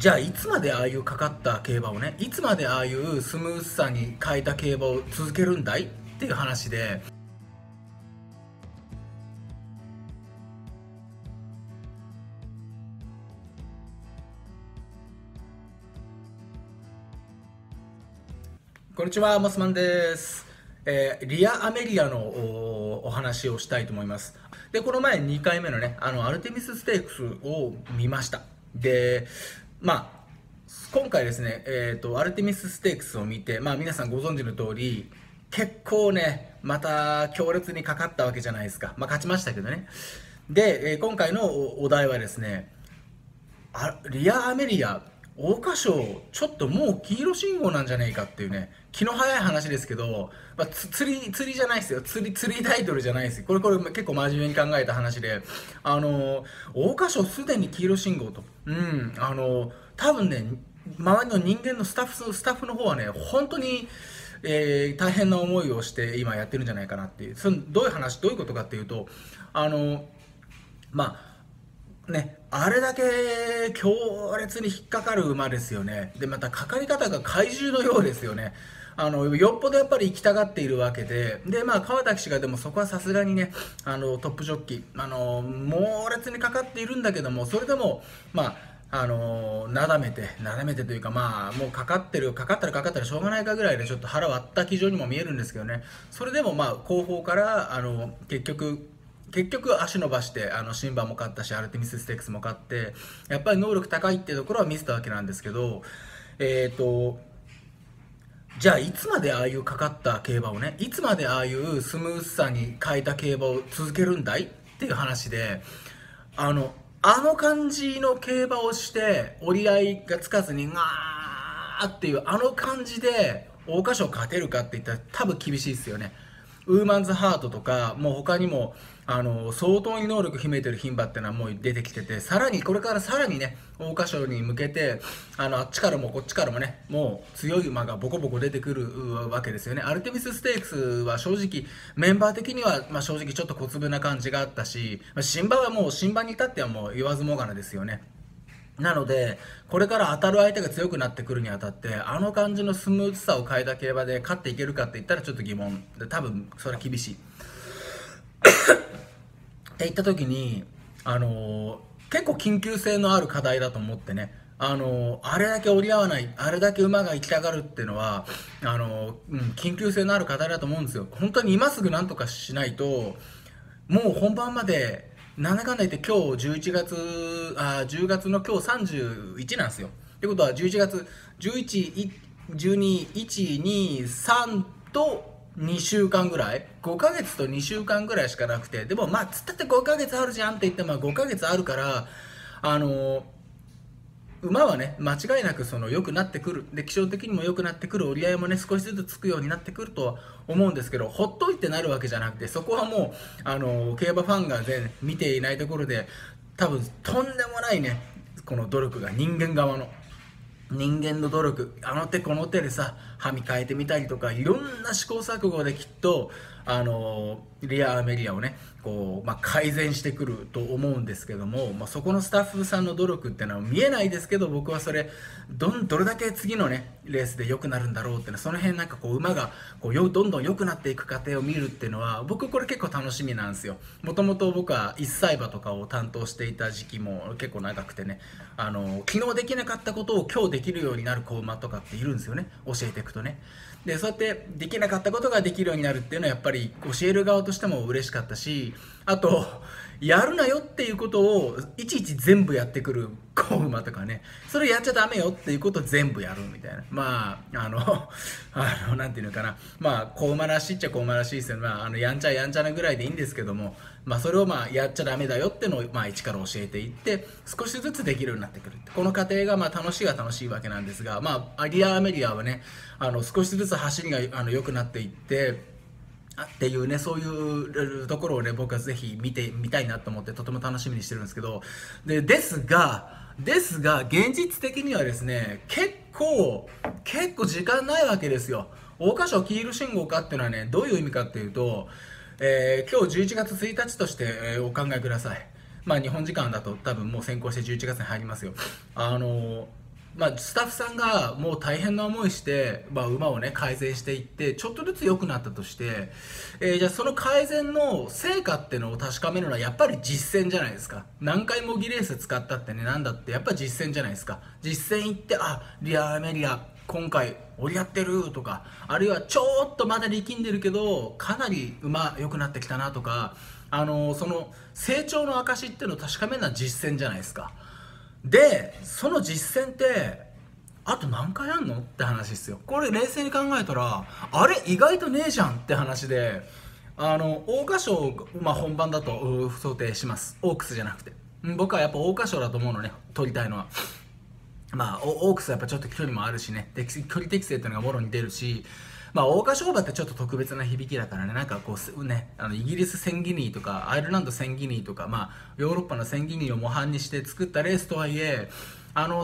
じゃあいつまでああいうかかった競馬をね、いつまでああいうスムーズさに変えた競馬を続けるんだいっていう話で。こんにちは、モスマンです。リアアメリアの お話をしたいと思います。でこの前2回目のね、アルテミスステークスを見ました。でまあ今回ですね、アルテミスステークスを見て、まあ、皆さんご存知の通り結構ねまた強烈にかかったわけじゃないですか。まあ、勝ちましたけどね。で今回のお題はですね、リアアメリア桜花賞ちょっともう黄色信号なんじゃねえかっていうね、気の早い話ですけど、まあ、釣りじゃないですよ。釣りタイトルじゃないですよ。これ結構真面目に考えた話で、桜花賞すでに黄色信号と、うん、多分ね周りの人間のスタッフの方はね本当に、大変な思いをして今やってるんじゃないかなっていう。そのどういうことかっていうと、まあね、あれだけ強烈に引っかかる馬ですよね。でまたかかり方が怪獣のようですよね。よっぽどやっぱり行きたがっているわけで、で、まあ、川田騎士がでもそこはさすがにねトップジョッキー猛烈にかかっているんだけども、それでもまあなだめてというか、まあもうかかったらしょうがないかぐらいでちょっと腹割った騎乗にも見えるんですけどね。それでもまあ後方から結局足伸ばしてシンバも勝ったしアルテミスステークスも勝って、やっぱり能力高いっていうところは見せたわけなんですけど、じゃあいつまでああいうかかった競馬をね、いつまでああいうスムーズさに変えた競馬を続けるんだいっていう話で、あの感じの競馬をして折り合いがつかずにガーっていうあの感じで桜花賞勝てるかっていったら多分厳しいですよね。ウーマンズハートとかもう他にも相当に能力秘めてる牝馬っていうのはもう出てきてて、さらにこれからさらにね桜花賞に向けてあっちからもこっちからもねもう強い馬がボコボコ出てくるわけですよね。アルテミスステークスは正直メンバー的には、まあ、正直ちょっと小粒な感じがあったし、新馬はもう新馬に至ってはもう言わずもがなですよね。なのでこれから当たる相手が強くなってくるにあたってあの感じのスムーズさを変えた競馬で勝っていけるかって言ったらちょっと疑問で、多分それは厳しいって言った時に、結構緊急性のある課題だと思ってね、あれだけ折り合わない、あれだけ馬が行きたがるっていうのは緊急性のある課題だと思うんですよ。本当に今すぐ何とかしないと、もう本番までなんだかんだ言って今日10月の今日31なんですよ。ってことは11月11、12、1、2、3と2週間ぐらい、5ヶ月と2週間ぐらいしかなくて、でもまあつったって5ヶ月あるじゃんって言っても5ヶ月あるから、馬はね間違いなく良くなってくる、で気象的にも良くなってくる、折り合いもね少しずつつくようになってくるとは思うんですけど、ほっといてなるわけじゃなくて、そこはもう競馬ファンが、ね、見ていないところで多分とんでもないねこの努力が、人間側の努力、あの手この手でさ歯磨いてみたりとか、いろんな試行錯誤できっとリアアメリアをねこう、まあ、改善してくると思うんですけども、まあ、そこのスタッフさんの努力っていうのは見えないですけど、僕はそれどれだけ次のねレースで良くなるんだろうっていうの、その辺なんかこう馬がどんどん良くなっていく過程を見るっていうのは僕これ結構楽しみなんですよ。もともと僕は1歳馬とかを担当していた時期も結構長くてね、昨日できなかったことを今日できるようになる子馬とかっているんですよね、教えていくとね。でそうやってできなかったことができるようになるっていうのはやっぱり教える側としても嬉しかったし、あとやるなよっていうことをいちいち全部やってくる子馬とかね、それやっちゃダメよっていうことを全部やるみたいな、まあなんていうのかな、まあ子馬らしいっちゃ子馬らしいですよね。まあやんちゃなぐらいでいいんですけども、まあ、それをまあやっちゃダメだよっていうのをまあ一から教えていって少しずつできるようになってくる、この過程がまあ楽しいわけなんですが、まあリアアメリアはね少しずつ走りが良くなっていって。っていうね、そういうところをね僕はぜひ見てみたいなと思ってとても楽しみにしてるんですけど、ですが現実的にはですね結構時間ないわけですよ。桜花賞黄色信号化っていうのはねどういう意味かっていうと、今日11月1日として、お考えください。まあ日本時間だと多分もう先行して11月に入りますよ。スタッフさんがもう大変な思いして、馬をね改善していってちょっとずつ良くなったとして、じゃあその改善の成果っていうのを確かめるのはやっぱり実践じゃないですか。何回も模擬レース使ったってね、なんだってやっぱり実践じゃないですか。実践行ってリアアメリア今回折り合ってるとか、あるいはちょっとまだ力んでるけどかなり馬良くなってきたなとか、その成長の証っていうのを確かめるのは実践じゃないですか。でその実践ってあと何回やんのって話ですよ。これ冷静に考えたらあれ意外とねえじゃんって話で、桜花賞、本番だと想定します。オークスじゃなくて僕はやっぱ桜花賞だと思うのね、取りたいのは。オークスはやっぱちょっと距離もあるしね、距離適性というのがもろに出るし、桜花賞馬ってちょっと特別な響きだからね、なんかこうね、イギリス1000ギニーとかアイルランド1000ギニーとか、ヨーロッパの1000ギニーを模範にして作ったレースとはいえ、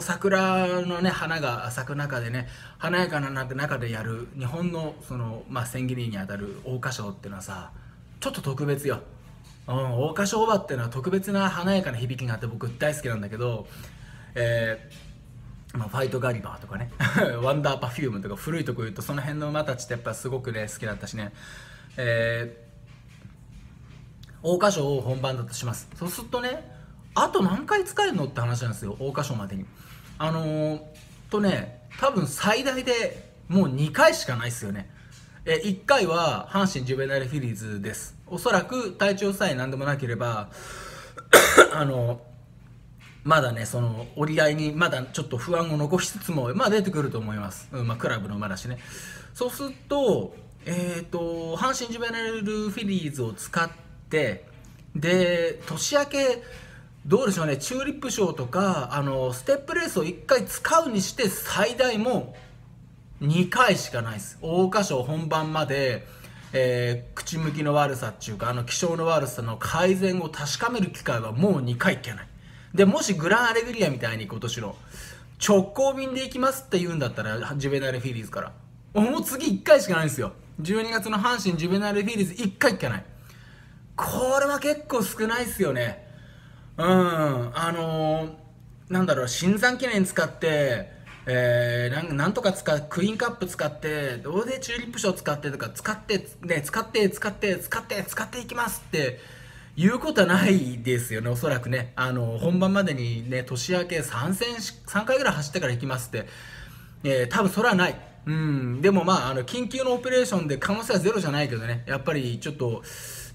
桜のね花が咲く中でね、華やかな中でやる日本の1000ギニーにあたる桜花賞っていうのはさ、ちょっと特別よ。桜花賞馬っていうのは特別な華やかな響きがあって僕大好きなんだけど、ファイトガリバーとかねワンダーパフュームとか、古いとこ言うとその辺の馬たちってやっぱすごくね好きだったしね、桜花賞を本番だとします。そうするとね、あと何回使えるのって話なんですよ、桜花賞までに。多分最大でもう2回しかないですよね。1回は阪神ジュベナイルフィリーズです。おそらく体調さえ何でもなければまだね、その折り合いにまだちょっと不安を残しつつも、出てくると思います。クラブの馬だしね。そうすると、阪神ジュベナイルフィリーズを使って、で、年明け、どうでしょうね、チューリップ賞とか、ステップレースを1回使うにして、最大も2回しかないです。桜花賞本番まで、口向きの悪さっていうか、気性の悪さの改善を確かめる機会はもう2回いけない。でもしグランアレグリアみたいに今年の直行便で行きますって言うんだったら、ジュベナイルフィリーズからもう次1回しかないんですよ。12月の阪神ジュベナイルフィリーズ1回しかない。これは結構少ないですよね。なんだろう、新山記念使って、なんとかクイーンカップ使ってどうでチューリップ賞使ってとか使っていきますっていうことはないですよね、おそらくね。本番までにね、年明け3回ぐらい走ってから行きますって、多分それはない。でも緊急のオペレーションで可能性はゼロじゃないけどね、やっぱりちょっと、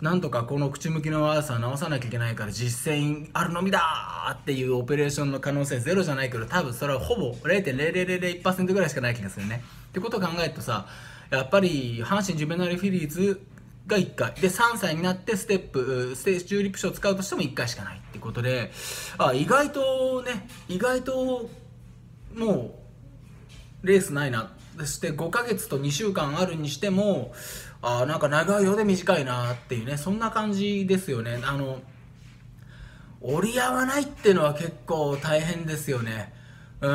なんとかこの口向きの悪さ直さなきゃいけないから実践あるのみだーっていうオペレーションの可能性ゼロじゃないけど、多分それはほぼ 0.0001% ぐらいしかない気がするね。ってことを考えるとさ、やっぱり阪神ジュベナイルフィリーズが1回で、3歳になってチューリップ賞を使うとしても1回しかないってことで、意外ともうレースないな。そして5ヶ月と2週間あるにしても、なんか長いようで短いなっていうね、そんな感じですよね。折り合わないっていうのは結構大変ですよね。な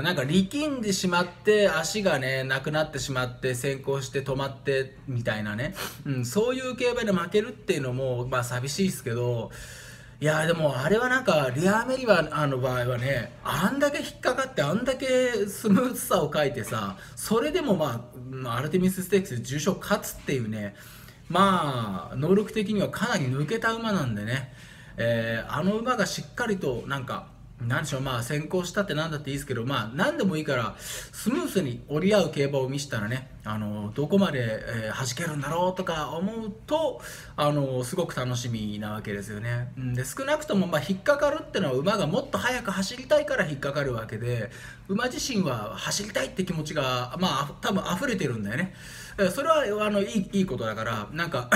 んか力んでしまって足がねなくなってしまって先行して止まってみたいなね、そういう競馬で負けるっていうのも寂しいですけど、いやでもあれはなんかリアアメリバの場合はね、あんだけ引っかかってあんだけスムーズさを書いてさ、それでもアルテミスステークス重賞勝つっていうね、能力的にはかなり抜けた馬なんでね、あの馬がしっかりとなんかなんでしょう、先行したってなんだっていいですけど、なんでもいいからスムーズに折り合う競馬を見せたらね、どこまで、弾けるんだろうとか思うと、すごく楽しみなわけですよね。で少なくとも引っかかるっていうのは馬がもっと速く走りたいから引っかかるわけで、馬自身は走りたいって気持ちが、多分溢れてるんだよね。それはいいことだから、なんか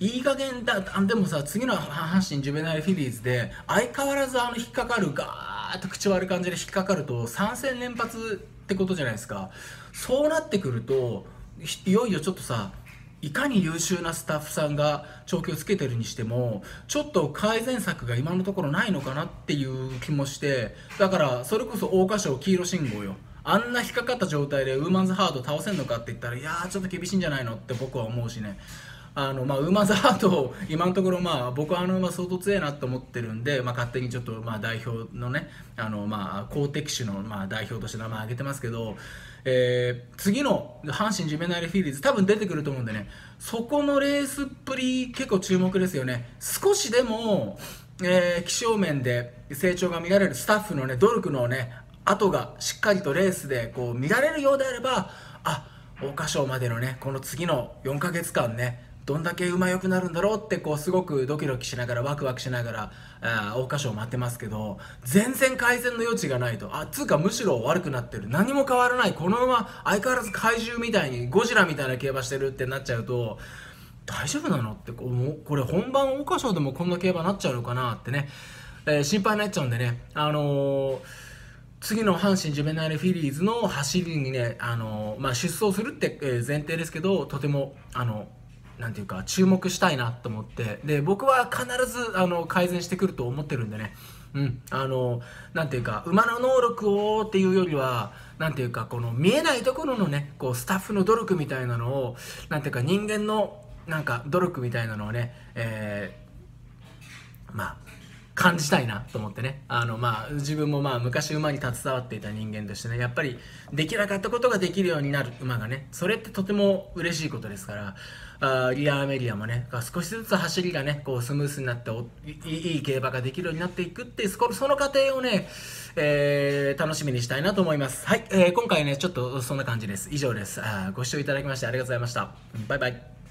いい加減だ。でもさ、次の阪神ジュベナイルフィリーズで相変わらず引っかかる、ガーッと口割る感じで引っかかると3戦連発ってことじゃないですか。そうなってくるといよいよちょっとさ、いかに優秀なスタッフさんが調教つけてるにしてもちょっと改善策が今のところないのかなっていう気もして、だからそれこそ桜花賞黄色信号よ。あんな引っかかった状態でウーマンズハード倒せんのかって言ったら、いやーちょっと厳しいんじゃないのって僕は思うしね。馬ザード、今のところ僕は馬相当強いなと思ってるんで、勝手にちょっと代表のね、好敵手の代表として名前挙げてますけど、次の阪神ジュベナイルフィールズ多分出てくると思うんでね、そこのレースっぷり結構注目ですよね。少しでも、気象面で成長が見られるスタッフの、ね、努力の、ね、後がしっかりとレースでこう見られるようであれば、あ、桜花賞までの、ね、この次の4ヶ月間ね、どんだけ馬良くなるんだろうってこうすごくドキドキしながらワクワクしながら桜花賞を待ってますけど、全然改善の余地がないと、つうかむしろ悪くなってる、何も変わらない、この馬相変わらず怪獣みたいにゴジラみたいな競馬してるってなっちゃうと大丈夫なのって、これ本番桜花賞でもこんな競馬になっちゃうのかなってね、心配になっちゃうんでね、次の阪神ジュベナイルフィリーズの走りにね、出走するって前提ですけど、とてもなんていうか注目したいなと思って、で僕は必ず改善してくると思ってるんでね、なんていうか馬の能力をっていうよりは、なんていうかこの見えないところのね、こうスタッフの努力みたいなのを、なんていうか人間のなんか努力みたいなのをね、感じたいなと思ってね、自分も昔馬に携わっていた人間としてね、やっぱりできなかったことができるようになる馬がね、それってとても嬉しいことですから、リアーメリアもね、少しずつ走りがねこうスムースになって、いい競馬ができるようになっていくっていう、その過程をね、楽しみにしたいなと思います。はい、今回ねちょっとそんな感じです。以上です。ご視聴いただきましてありがとうございました。バイバイ。